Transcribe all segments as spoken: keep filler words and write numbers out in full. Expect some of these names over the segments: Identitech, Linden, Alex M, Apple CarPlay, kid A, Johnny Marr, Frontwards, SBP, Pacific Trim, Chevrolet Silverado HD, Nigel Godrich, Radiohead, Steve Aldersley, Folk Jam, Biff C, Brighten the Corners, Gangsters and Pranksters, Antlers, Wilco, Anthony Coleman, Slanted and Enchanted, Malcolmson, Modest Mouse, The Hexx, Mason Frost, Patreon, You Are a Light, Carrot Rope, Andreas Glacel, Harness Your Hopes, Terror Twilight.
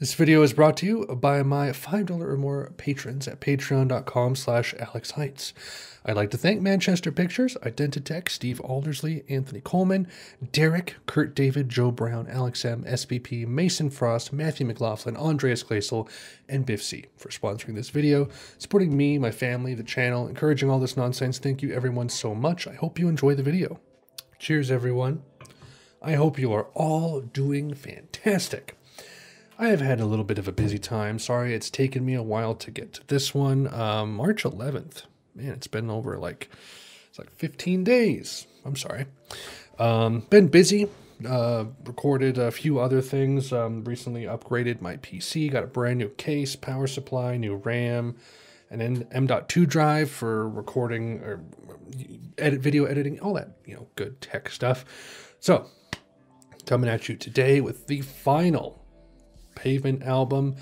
This video is brought to you by my five dollars or more patrons at patreon.com slash Alex Heights. I'd like to thank Manchester Pictures, Identitech, Steve Aldersley, Anthony Coleman, Derek, Kurt David, Joe Brown, Alex M, S B P, Mason Frost, Matthew McLaughlin, Andreas Glacel, and Biff C for sponsoring this video, supporting me, my family, the channel, encouraging all this nonsense. Thank you everyone so much. I hope you enjoy the video. Cheers everyone. I hope you are all doing fantastic. I have had a little bit of a busy time. Sorry, it's taken me a while to get to this one. Um, March eleventh. Man, it's been over like, it's like fifteen days. I'm sorry. Um, been busy. Uh, recorded a few other things. Um, recently upgraded my P C. Got a brand new case, power supply, new RAM, and an M dot two drive for recording or edit video editing. All that, you know, good tech stuff. So, coming at you today with the final Pavement album,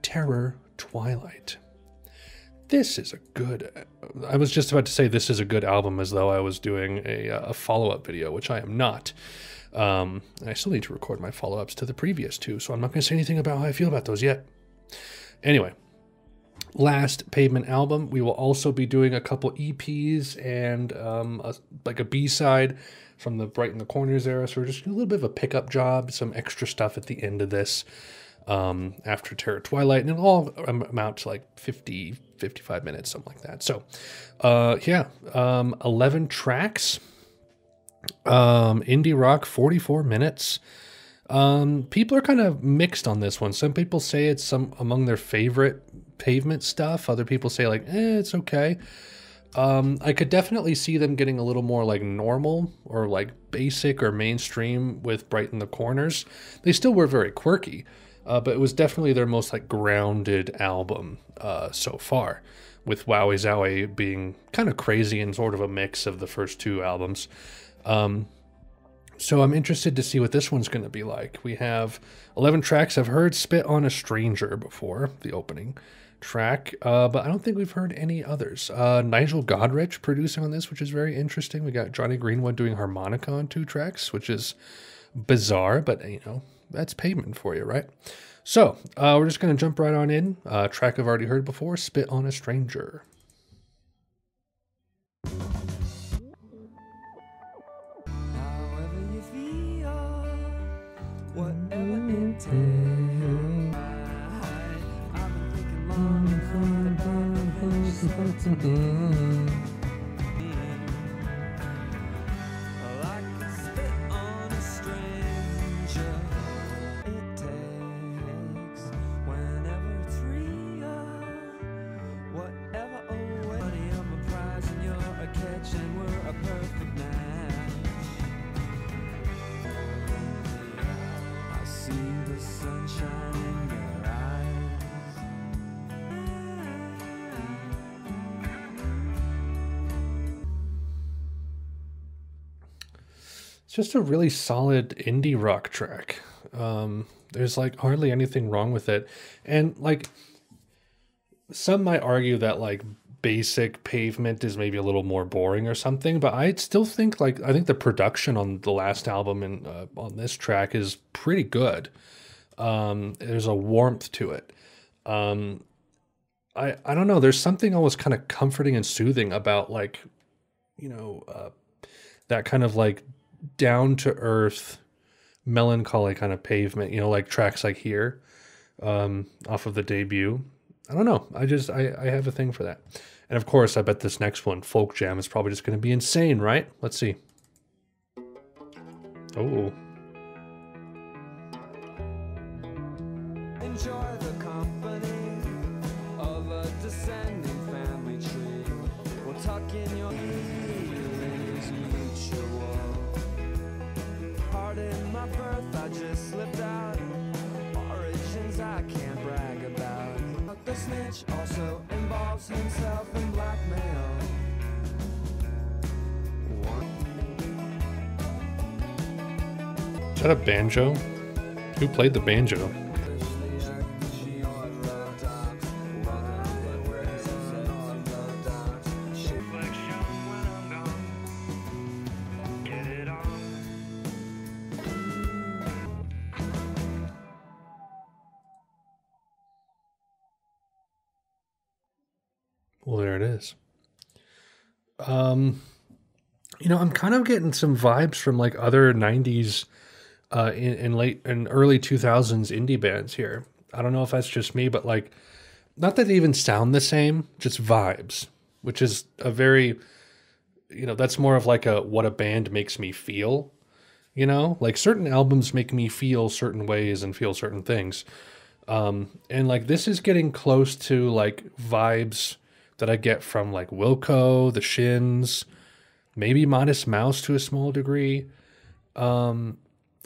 Terror Twilight. This is a good, I was just about to say this is a good album as though I was doing a, a follow-up video, which I am not. Um, I still need to record my follow-ups to the previous two, so I'm not going to say anything about how I feel about those yet. Anyway, last Pavement album. We will also be doing a couple E Ps and um, a, like a B-side from the Brighten the Corners era, so we're just doing a little bit of a pickup job, some extra stuff at the end of this. Um, after Terror Twilight, and it'll all amount to like fifty, fifty-five minutes, something like that. So, uh, yeah, um, eleven tracks, um, indie rock, forty-four minutes. Um, people are kind of mixed on this one. Some people say it's some among their favorite Pavement stuff. Other people say like, eh, it's okay. Um, I could definitely see them getting a little more like normal or like basic or mainstream with Brighten the Corners. They still were very quirky. Uh, but it was definitely their most like grounded album uh, so far, with Wowie Zowie being kind of crazy and sort of a mix of the first two albums. Um, so I'm interested to see what this one's going to be like. We have eleven tracks. I've heard Spit on a Stranger before, the opening track, uh, but I don't think we've heard any others. Uh, Nigel Godrich producing on this, which is very interesting. We got Johnny Greenwood doing harmonica on two tracks, which is bizarre, but you know, that's Pavement for you, right? So, uh, we're just going to jump right on in. Uh, track I've already heard before, Spit on a Stranger. However you feel, whatever it takes, I've been thinking long and for the best you're supposed to do. It's just a really solid indie rock track. Um, there's like hardly anything wrong with it. And like some might argue that like basic Pavement is maybe a little more boring or something, but I still think like, I think the production on the last album and uh, on this track is pretty good. Um, there's a warmth to it. Um, I, I don't know. There's something always kind of comforting and soothing about like, you know, uh, that kind of like down-to-earth, melancholy kind of Pavement, you know, like tracks like here, um, off of the debut. I don't know. I just, I, I have a thing for that. And of course, I bet this next one, Folk Jam, is probably just going to be insane, right? Let's see. Oh. Enjoy the company of a descending family tree. We'll tuck in your feelings mutual. Pardon my birth, I just slipped out. Origins I can't brag about. But the snitch also involves himself in blackmail. One. Is that a banjo? Who played the banjo? Well, there it is. Um, you know, I'm kind of getting some vibes from like other nineties uh, in, in late and early two thousands indie bands here. I don't know if that's just me, but like, not that they even sound the same, just vibes, which is a very, you know, that's more of like a, what a band makes me feel, you know, like certain albums make me feel certain ways and feel certain things. Um, and like, this is getting close to like vibes that I get from like Wilco, The Shins, maybe Modest Mouse to a small degree. Um,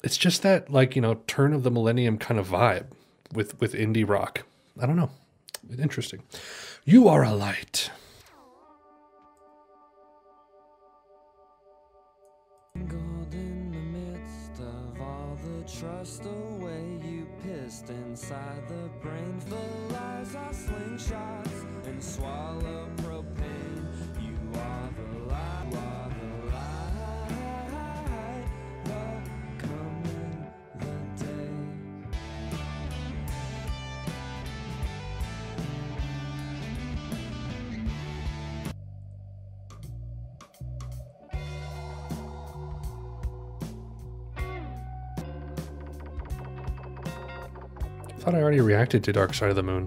it's just that like, you know, turn of the millennium kind of vibe with, with indie rock. I don't know. It's interesting. You Are a Light. Trust the way you pissed inside the brain. The lies are slingshots and swallow propane. You are the light, you are the light, welcome in the day. I thought I already reacted to Dark Side of the Moon.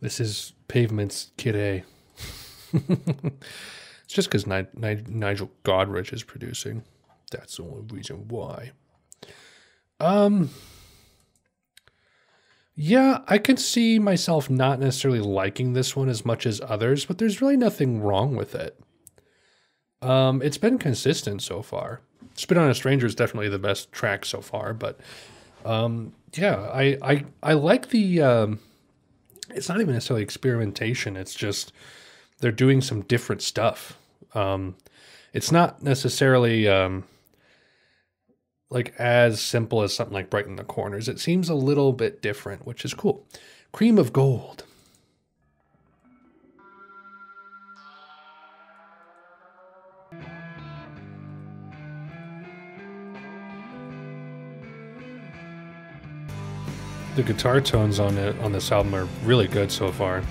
This is Pavement's Kid A. It's just because Ni Ni Nigel Godrich is producing. That's the only reason why. Um, yeah, I could see myself not necessarily liking this one as much as others, but there's really nothing wrong with it. Um, it's been consistent so far. Spit on a Stranger is definitely the best track so far, but um, yeah, I, I, I like the... Um, it's not even necessarily experimentation. It's just they're doing some different stuff. Um, it's not necessarily um, like as simple as something like Brighten the Corners. It seems a little bit different, which is cool. Cream of Gold. The guitar tones on it on this album are really good so far.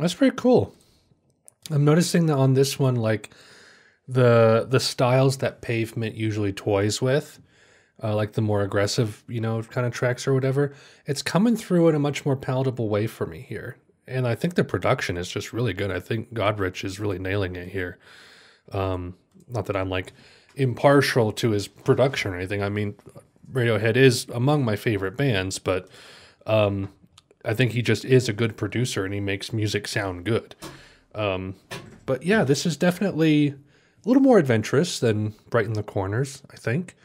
That's pretty cool. I'm noticing that on this one, like the the styles that Pavement usually toys with, uh, like the more aggressive, you know, kind of tracks or whatever, it's coming through in a much more palatable way for me here. And I think the production is just really good. I think Godrich is really nailing it here. Um, not that I'm like impartial to his production or anything. I mean, Radiohead is among my favorite bands, but... Um, I think he just is a good producer and he makes music sound good. Um, but yeah, this is definitely a little more adventurous than Brighten the Corners, I think.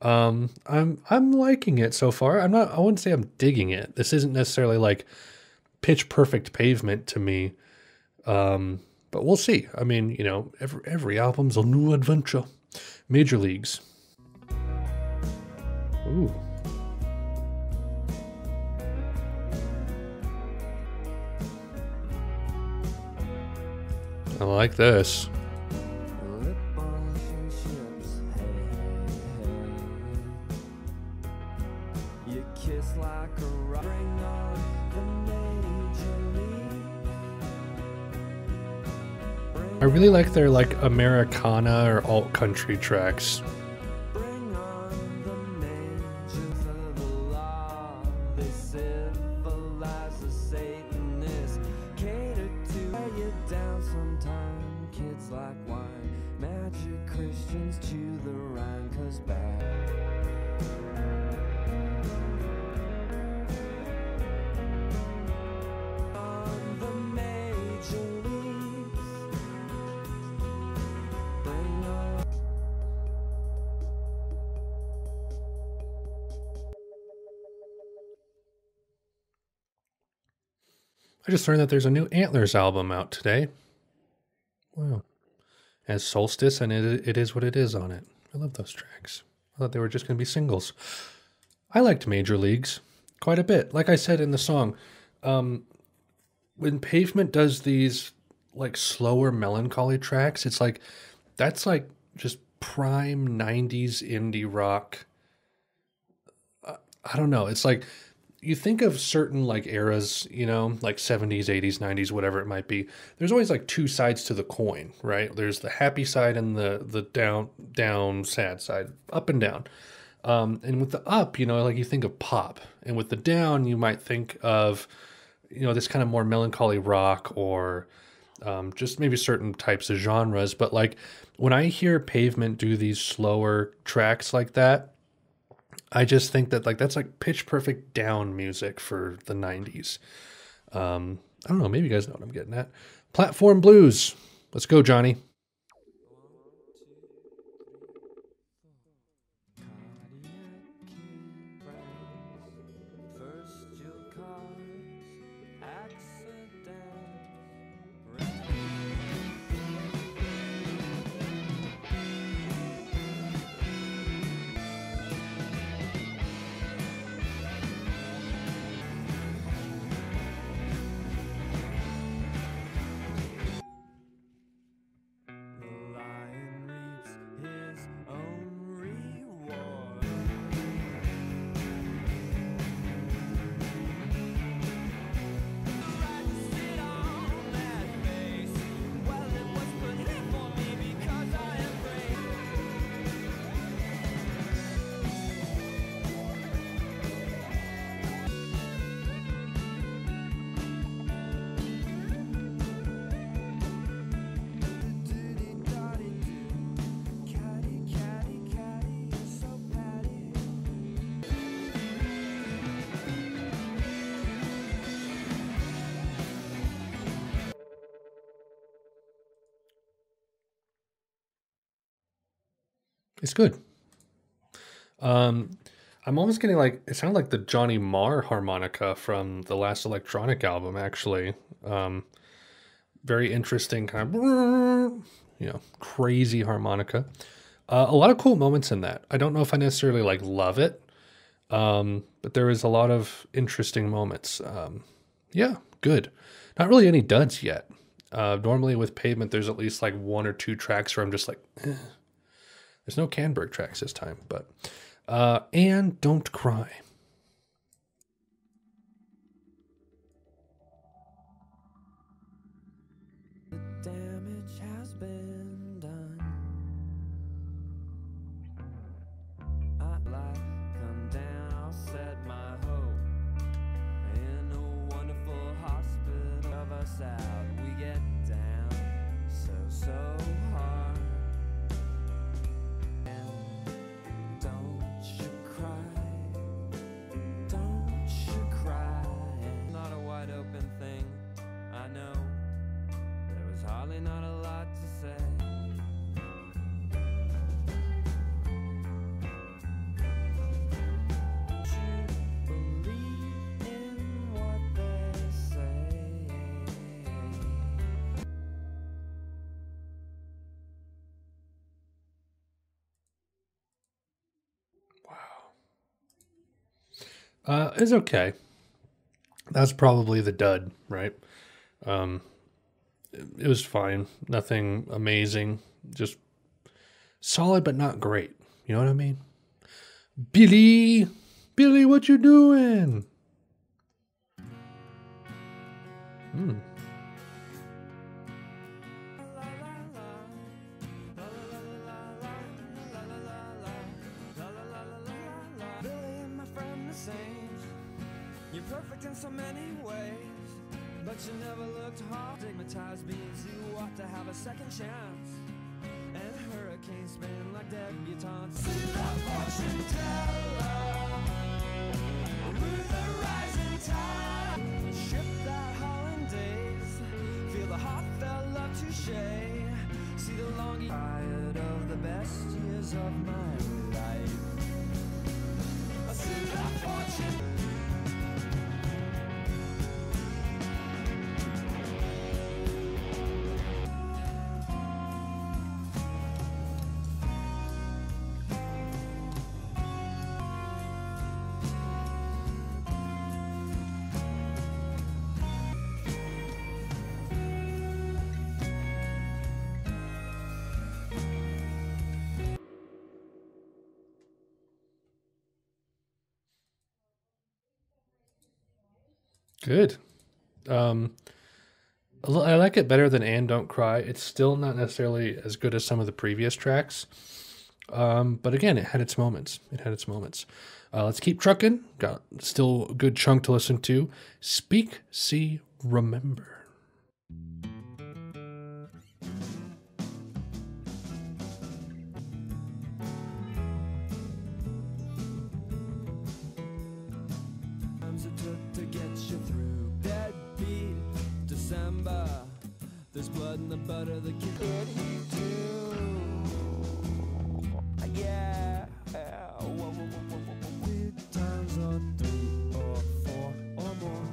Um, I'm I'm liking it so far. I'm not I wouldn't say I'm digging it. This isn't necessarily like pitch perfect Pavement to me. Um, but we'll see. I mean, you know, every every album's a new adventure. Major Leagues. Ooh. I like this. You kiss like a rock. Bring on the Major League. I really like their like Americana or alt country tracks. I just learned that there's a new Antlers album out today. Wow. It has Solstice and it, it Is What It Is on it. I love those tracks. I thought they were just going to be singles. I liked Major Leagues quite a bit. Like I said in the song, um, when Pavement does these like slower melancholy tracks, it's like, that's like just prime nineties indie rock. I, I don't know. It's like, you think of certain like eras, you know, like seventies, eighties, nineties, whatever it might be. There's always like two sides to the coin, right? There's the happy side and the the down, down, sad side, up and down. Um, and with the up, you know, like you think of pop. And with the down, you might think of, you know, this kind of more melancholy rock or um, just maybe certain types of genres. But like when I hear Pavement do these slower tracks like that, I just think that like that's like pitch perfect down music for the nineties. Um, I don't know. Maybe you guys know what I'm getting at. Platform Blues. Let's go, Johnny. It's good. Um, I'm almost getting like, it sounded like the Johnny Marr harmonica from the last electronic album, actually. Um, very interesting kind of, you know, crazy harmonica. Uh, a lot of cool moments in that. I don't know if I necessarily like love it, um, but there is a lot of interesting moments. Um, yeah, good. Not really any duds yet. Uh, normally with Pavement, there's at least like one or two tracks where I'm just like, eh. There's no Canberg tracks this time, but uh, Ann Don't Cry. The damage has been done. I'd like come down, I'll set my hope in a wonderful hospital of us out. We get down so, so hard. Probably not a lot to say. Wow. Uh, it's okay. That's probably the dud, right? Um, It was fine. Nothing amazing. Just solid, but not great. You know what I mean? Billy! Billy, what you doing? Hmm. perfect in so many ways, but you never looked half stigmatized beings who ought to have a second chance. And hurricanes spin like debutantes. See the fortune teller with the rising tide. Ship that hollandaise, feel the heartfelt love touche. See the longing tired of the best years of my life. See the fortune. Good. Um, I like it better than Ann Don't Cry. It's still not necessarily as good as some of the previous tracks. Um, but again, it had its moments. It had its moments. Uh, let's keep trucking. Got still a good chunk to listen to. Speak, See, Remember. There's blood in the butter that you could he do. Yeah, whoa, whoa, whoa, whoa. With times or three or four or more.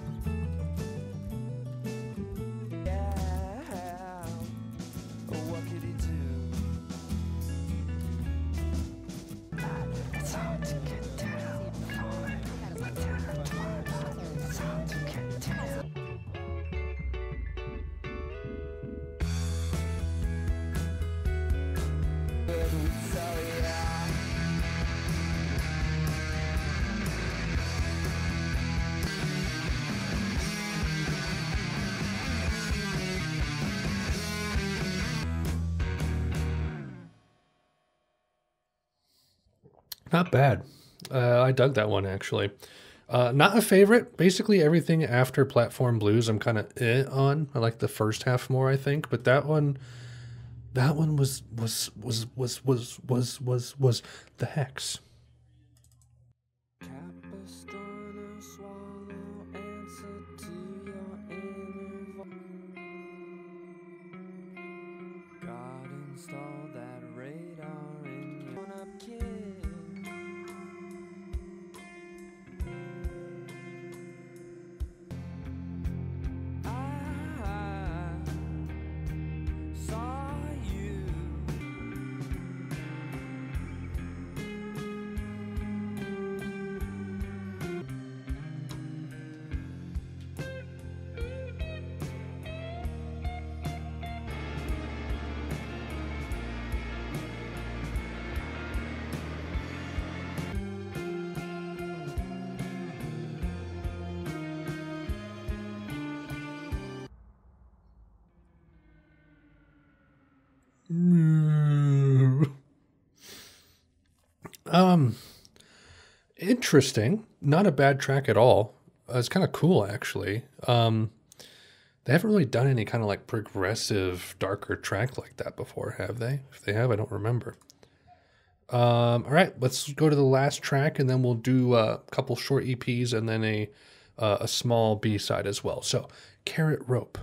Yeah, what could he do? It's hard to get down for the terror twilight. It's hard to get down. Not bad. Uh, I dug that one, actually. Uh, not a favorite. Basically, everything after Platform Blues I'm kind of eh on. I like the first half more, I think. But that one, that one was, was, was, was, was, was, was, was the Hex. Um, interesting. Not a bad track at all. Uh, it's kind of cool, actually. Um, they haven't really done any kind of like progressive, darker track like that before, have they? If they have, I don't remember. Um, all right, let's go to the last track, and then we'll do a couple short E Ps and then a uh, a small B-side as well. So, Carrot Rope.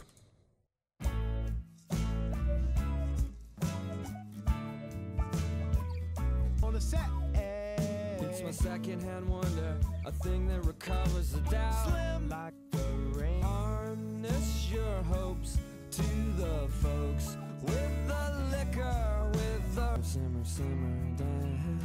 Second-hand wonder, a thing that recovers the doubt. Slim like the rain. Harness your hopes to the folks with the liquor, with the simmer, simmer down,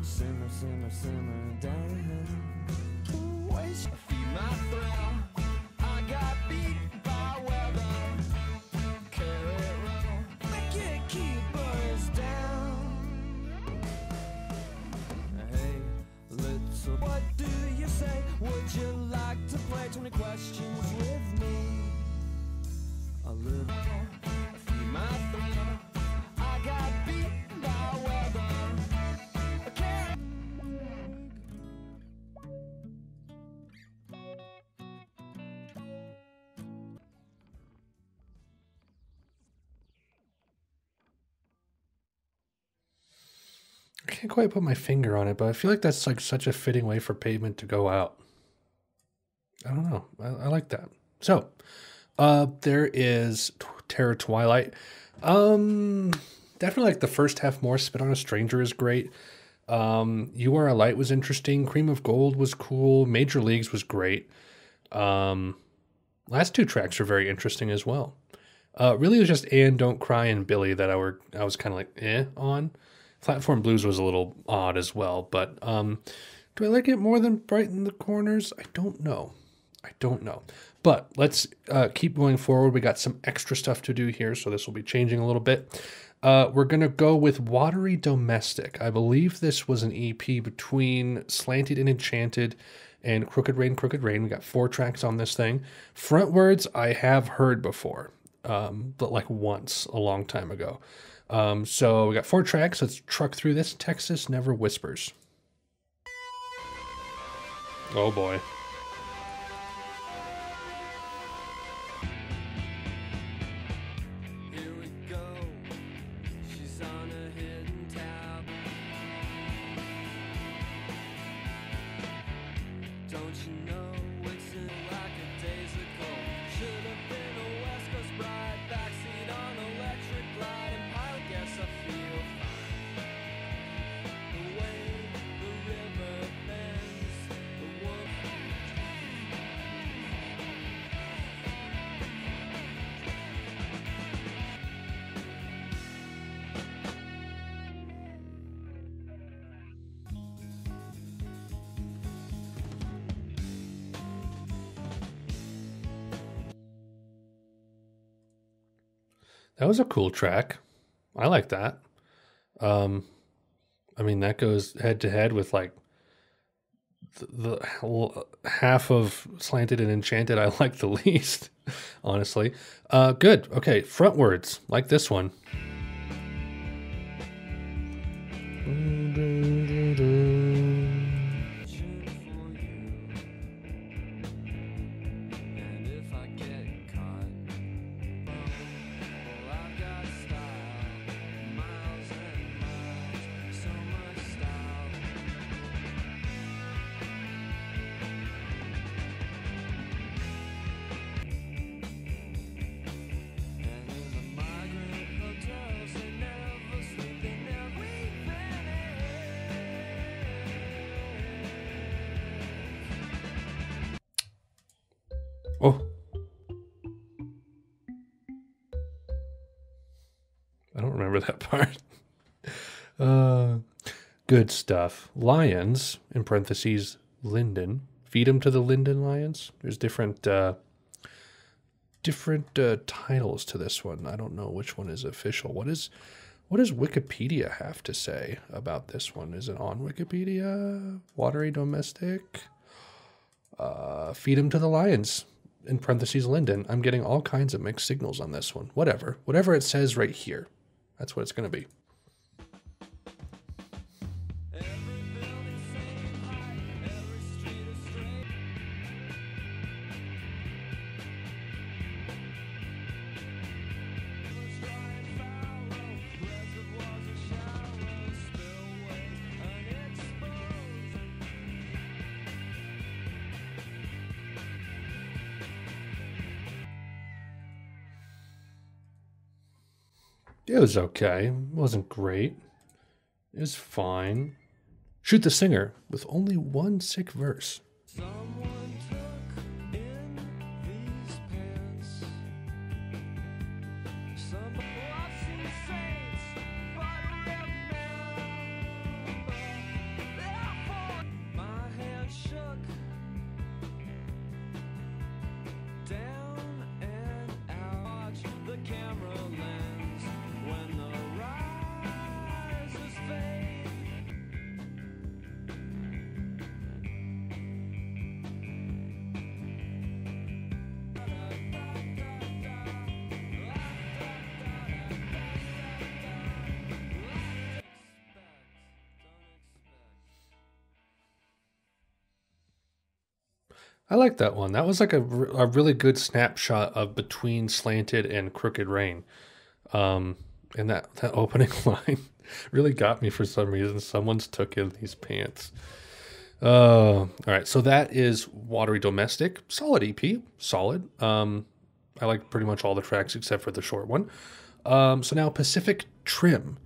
simmer, simmer, simmer down. Waste feed my thrill. I got beat by weather. Carrot roll, the kick keepers down. What do you say? Would you like to play twenty questions with me? A little feed my thrill. I got beat by weather. A carrot. I can't quite put my finger on it, but I feel like that's like such a fitting way for Pavement to go out. I don't know. I, I like that. So uh, there is Terror Twilight. Um, definitely like the first half more. Spit on a Stranger is great. Um, You Are a Light was interesting. Cream of Gold was cool. Major Leagues was great. Um, last two tracks are very interesting as well. Uh, really, it was just Ann Don't Cry and Billy that I were I was kind of like eh on. Platform Blues was a little odd as well, but um, do I like it more than Brighten the Corners? I don't know. I don't know. But let's uh, keep going forward. We got some extra stuff to do here, so this will be changing a little bit. Uh, we're going to go with Watery Domestic. I believe this was an E P between Slanted and Enchanted and Crooked Rain, Crooked Rain. We got four tracks on this thing. Frontwards, I have heard before, um, but like once a long time ago. Um, so we got four tracks. Let's truck through this. Texas Never Whispers. Oh, boy. That was a cool track. I like that. Um, I mean, that goes head to head with like the, the half of Slanted and Enchanted I like the least, honestly. Uh, good. Okay, Frontwards, like this one. Good stuff. Lions, in parentheses, Linden. Feed them to the Linden Lions. There's different uh, different uh, titles to this one. I don't know which one is official. What is, what does Wikipedia have to say about this one? Is it on Wikipedia? Watery Domestic. Uh, feed them to the Lions, in parentheses, Linden. I'm getting all kinds of mixed signals on this one. Whatever. Whatever it says right here, that's what it's going to be. It was okay. It wasn't great. It was fine. Shoot the Singer with only one sick verse. Someone took in these pants. Somebody watching saints, but remember. Therefore, my hand shook. Down and out. Watch the camera land. I like that one. That was like a, a really good snapshot of between Slanted and Crooked Rain. Um, and that, that opening line Really got me for some reason. Someone's took in these pants. Uh, all right, so that is Watery Domestic. Solid E P, solid. Um, I like pretty much all the tracks except for the short one. Um, so now Pacific Trim,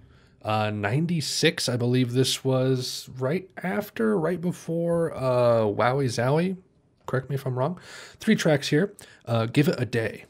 uh, ninety-six. I believe this was right after, right before uh, Wowie Zowie. Correct me if I'm wrong. Three tracks here. Uh, Give It a Day.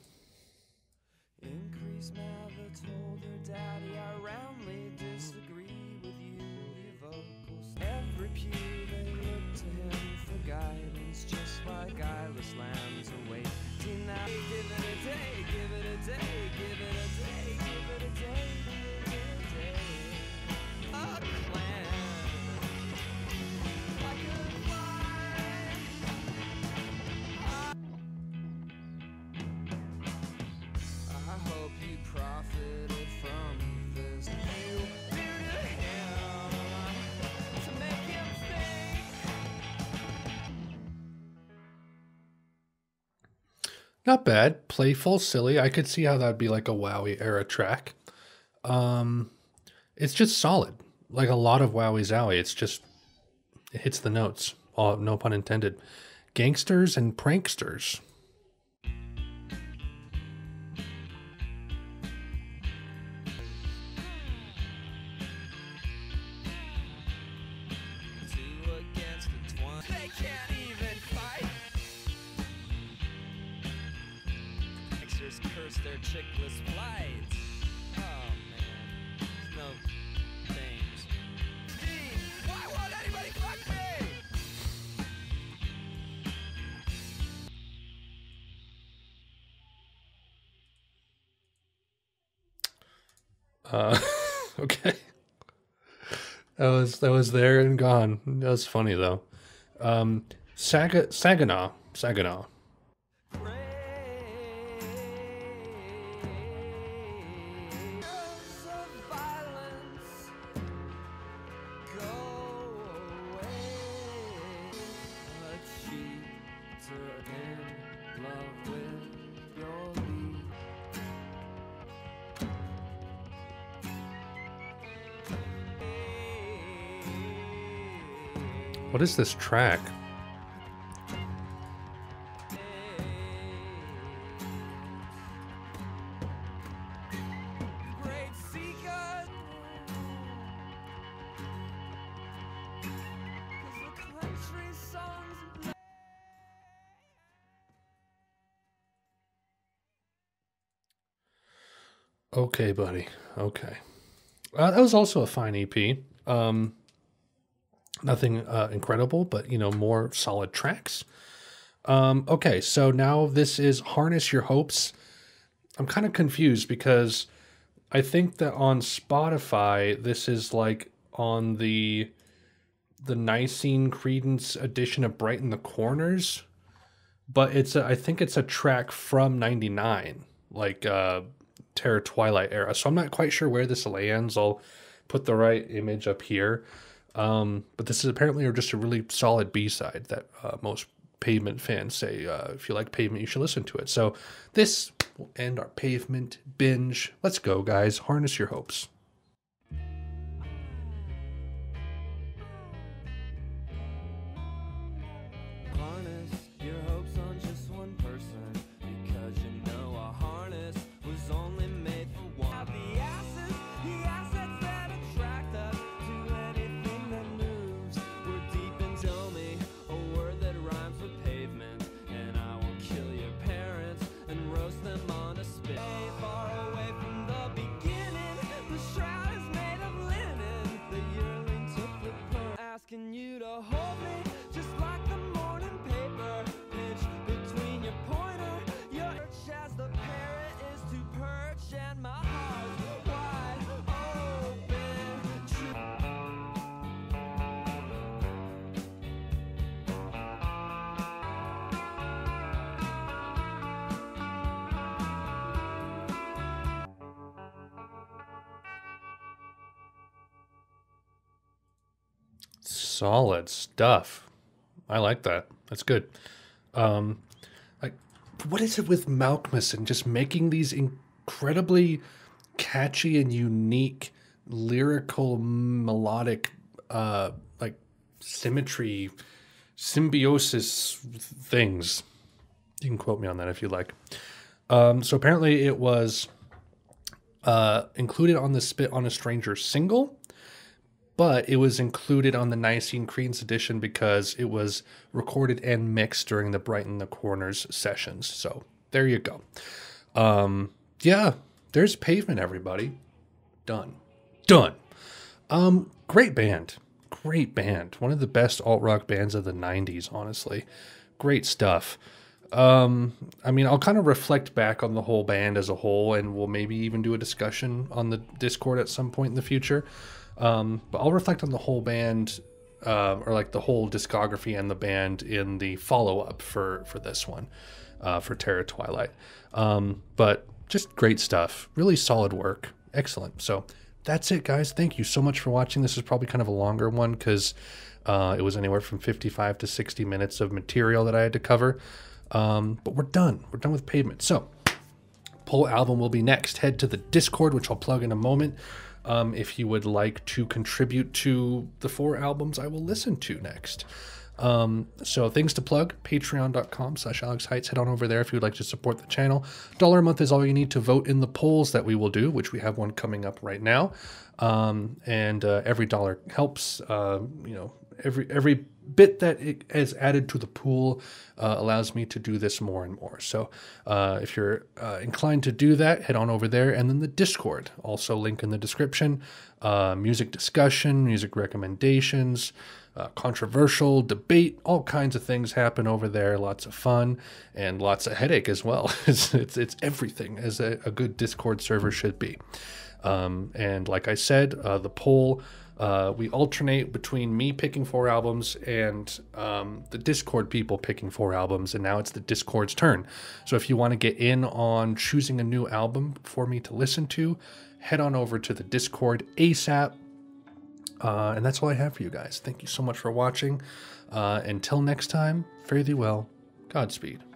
Not bad. Playful, silly. I could see how that'd be like a Wowie era track. Um, it's just solid. Like a lot of Wowie Zowie. It's just, it hits the notes. Oh, no pun intended. Gangsters and Pranksters. Uh, okay. That was, that was there and gone. That was funny though. Um, Saga, Saginaw, Saginaw. What is this track? Okay, buddy. Okay. Uh, that was also a fine E P. Um... Nothing uh, incredible, but, you know, more solid tracks. Um, okay, so now this is Harness Your Hopes. I'm kind of confused because I think that on Spotify, this is like on the the Nicene Credence edition of Brighten the Corners. But it's a, I think it's a track from ninety-nine, like uh, Terror Twilight era. So I'm not quite sure where this lands. I'll put the right image up here. Um, but this is apparently just a really solid B-side that uh, most Pavement fans say, uh, if you like Pavement, you should listen to it. So this will end our Pavement binge. Let's go, guys. Harness Your Hopes. Solid stuff. I like that. That's good. Um, like, what is it with Malcolmson just making these incredibly catchy and unique lyrical, melodic, uh, like symmetry, symbiosis things. You can quote me on that if you like. Um, so apparently it was uh, included on the Spit on a Stranger single, but it was included on the Nicene Creed's edition because it was recorded and mixed during the Brighten the Corners sessions. So there you go. Um, yeah, there's Pavement, everybody. Done. Done. Um, great band. Great band. One of the best alt-rock bands of the nineties, honestly. Great stuff. Um, I mean, I'll kind of reflect back on the whole band as a whole, and we'll maybe even do a discussion on the Discord at some point in the future. Um, but I'll reflect on the whole band, uh, or like the whole discography and the band in the follow-up for, for this one, uh, for Terror Twilight. Um, but just great stuff. Really solid work. Excellent. So that's it, guys. Thank you so much for watching. This is probably kind of a longer one because uh, it was anywhere from fifty-five to sixty minutes of material that I had to cover. Um, but we're done. We're done with Pavement. So poll album will be next. Head to the Discord, which I'll plug in a moment. Um, if you would like to contribute to the four albums I will listen to next. Um, so things to plug, patreon dot com slash Alex Heights. Head on over there if you would like to support the channel. Dollar a month is all you need to vote in the polls that we will do, which we have one coming up right now. Um, and uh, every dollar helps, uh, you know, every every bit that it is added to the pool uh, allows me to do this more and more. So uh, if you're uh, inclined to do that, head on over there. And then the Discord, also link in the description. Uh, music discussion, music recommendations, uh, controversial debate, all kinds of things happen over there. Lots of fun and lots of headache as well. it's, it's, it's everything as a, a good Discord server should be. Um, and like I said, uh, the poll, Uh, we alternate between me picking four albums and um, the Discord people picking four albums, and now it's the Discord's turn. So if you want to get in on choosing a new album for me to listen to, head on over to the Discord ASAP. Uh, and that's all I have for you guys. Thank you so much for watching. Uh, until next time, fare thee well. Godspeed.